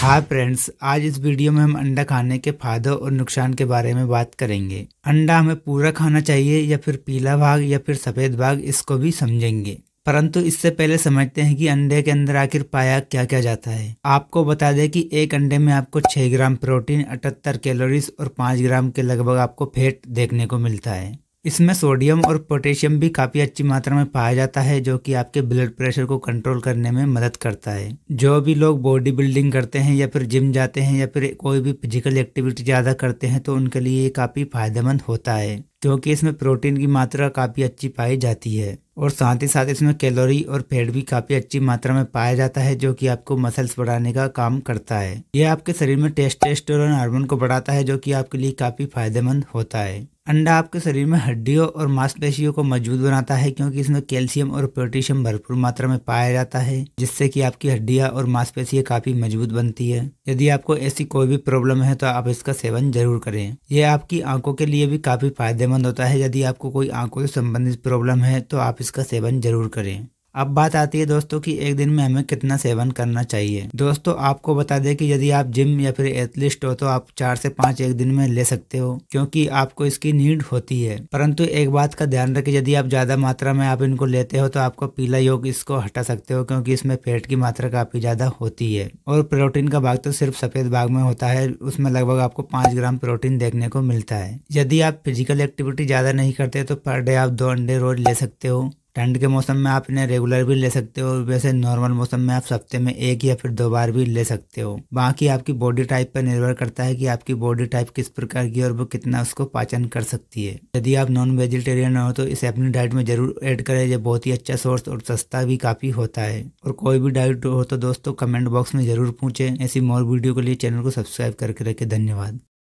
Hi friends, आज इस video में हम अंडा खाने के फायदों और नुकसान के बारे में बात करेंगे। अंडा हमें पूरा खाना चाहिए या फिर पीला भाग या फिर सफेद भाग, इसको भी समझेंगे। परंतु इससे पहले समझते हैं कि अंडे के अंदर आखिर पाया क्या क्या जाता है। आपको बता दें कि एक अंडे में आपको 6 ग्राम प्रोटीन, 78 कैलोरीज और 5 ग्राम के लगभग आपको फैट देखने को मिलता है। इसमें सोडियम और पोटेशियम भी काफ़ी अच्छी मात्रा में पाया जाता है, जो कि आपके ब्लड प्रेशर को कंट्रोल करने में मदद करता है। जो भी लोग बॉडी बिल्डिंग करते हैं या फिर जिम जाते हैं या फिर कोई भी फिजिकल एक्टिविटी ज़्यादा करते हैं तो उनके लिए ये काफ़ी फायदेमंद होता है, क्योंकि इसमें प्रोटीन की मात्रा काफ़ी अच्छी पाई जाती है और साथ ही साथ इसमें कैलोरी और फैट भी काफ़ी अच्छी मात्रा में पाया जाता है, जो कि आपको मसल्स बढ़ाने का काम करता है। यह आपके शरीर में टेस्टोस्टेरोन हार्मोन को बढ़ाता है, जो कि आपके लिए काफ़ी फायदेमंद होता है। अंडा आपके शरीर में हड्डियों और मांसपेशियों को मजबूत बनाता है, क्योंकि इसमें कैल्शियम और पोटेशियम भरपूर मात्रा में पाया जाता है, जिससे कि आपकी हड्डियां और मांसपेशियां काफ़ी मजबूत बनती है। यदि आपको ऐसी कोई भी प्रॉब्लम है तो आप इसका सेवन जरूर करें। यह आपकी आंखों के लिए भी काफ़ी फायदेमंद होता है। यदि आपको कोई आंखों से संबंधित प्रॉब्लम है तो आप इसका सेवन जरूर करें। अब बात आती है दोस्तों कि एक दिन में हमें कितना सेवन करना चाहिए। दोस्तों, आपको बता दें कि यदि आप जिम या फिर एथलीट हो तो आप 4 से 5 एक दिन में ले सकते हो, क्योंकि आपको इसकी नीड होती है। परंतु एक बात का ध्यान रखें, यदि आप ज़्यादा मात्रा में आप इनको लेते हो तो आपको पीला योग इसको हटा सकते हो, क्योंकि इसमें फैट की मात्रा काफ़ी ज़्यादा होती है और प्रोटीन का भाग तो सिर्फ सफ़ेद भाग में होता है, उसमें लगभग आपको 5 ग्राम प्रोटीन देखने को मिलता है। यदि आप फिजिकल एक्टिविटी ज़्यादा नहीं करते तो पर डे आप 2 अंडे रोज ले सकते हो। ठंड के मौसम में आप इन्हें रेगुलर भी ले सकते हो। वैसे नॉर्मल मौसम में आप हफ्ते में 1 या फिर 2 बार भी ले सकते हो। बाकी आपकी बॉडी टाइप पर निर्भर करता है कि आपकी बॉडी टाइप किस प्रकार की और वो कितना उसको पाचन कर सकती है। यदि आप नॉन वेजिटेरियन हो तो इसे अपनी डाइट में जरूर ऐड करें। यह बहुत ही अच्छा सोर्स और सस्ता भी काफ़ी होता है। और कोई भी डाइट हो तो दोस्तों कमेंट बॉक्स में जरूर पूछें। ऐसी और वीडियो के लिए चैनल को सब्सक्राइब करके रखें। धन्यवाद।